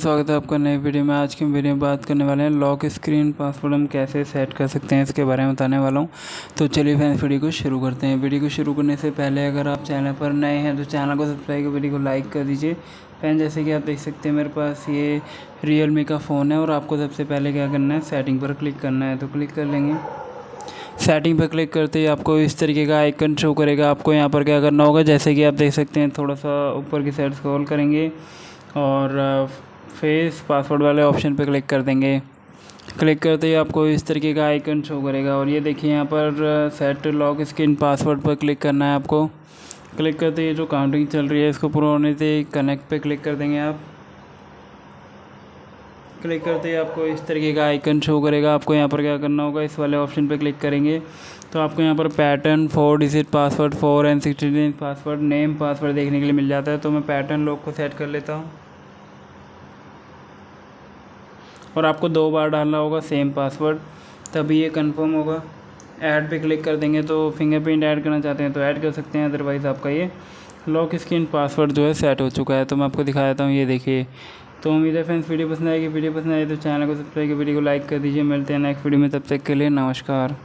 स्वागत है आपका नई वीडियो में। आज की वीडियो में बात करने वाले हैं लॉक स्क्रीन पासवर्ड हम कैसे सेट कर सकते हैं, इसके बारे में बताने वाला हूं। तो चलिए फ्रेंड्स वीडियो को शुरू करते हैं। वीडियो को शुरू करने से पहले अगर आप चैनल पर नए हैं तो चैनल को सब्सक्राइब कर वीडियो को लाइक कर दीजिए। फ्रेंड्स जैसे कि आप देख सकते हैं मेरे पास ये रियल मी का फ़ोन है और आपको सबसे पहले क्या करना है, सेटिंग पर क्लिक करना है। तो क्लिक कर लेंगे, सेटिंग पर क्लिक करते ही आपको इस तरीके का आइकन शो करेगा। आपको यहाँ पर क्या करना होगा, जैसे कि आप देख सकते हैं थोड़ा सा ऊपर की साइड स्क्रॉल करेंगे और फेस पासवर्ड वाले ऑप्शन पर क्लिक कर देंगे। क्लिक करते ही आपको इस तरीके का आइकन शो करेगा और ये देखिए यहाँ पर सेट लॉक स्क्रीन पासवर्ड पर क्लिक करना है आपको। क्लिक करते ही जो काउंटिंग चल रही है इसको पूरा होने से कनेक्ट पे क्लिक कर देंगे आप। क्लिक करते ही आपको इस तरीके का आइकन शो करेगा। आपको यहाँ पर क्या करना होगा, इस वाले ऑप्शन पर क्लिक करेंगे तो आपको यहाँ पर पैटर्न 4 डिजिट पासवर्ड 4 और 16 पासवर्ड नेम पासवर्ड देखने के लिए मिल जाता है। तो मैं पैटर्न लॉक को सेट कर लेता हूँ और आपको 2 बार डालना होगा सेम पासवर्ड, तभी ये कंफर्म होगा। ऐड पे क्लिक कर देंगे तो फिंगरप्रिंट ऐड करना चाहते हैं तो ऐड कर सकते हैं, अदरवाइज़ आपका ये लॉक स्क्रीन पासवर्ड जो है सेट हो चुका है। तो मैं आपको दिखा देता हूँ, ये देखिए। तो उम्मीद है फ्रेंड्स वीडियो पसंद आएगी। वीडियो पसंद आए तो चैनल को सब्सक्राइब कर वीडियो को लाइक कर दीजिए। मिलते हैं नेक्स्ट वीडियो में, तब तक के लिए नमस्कार।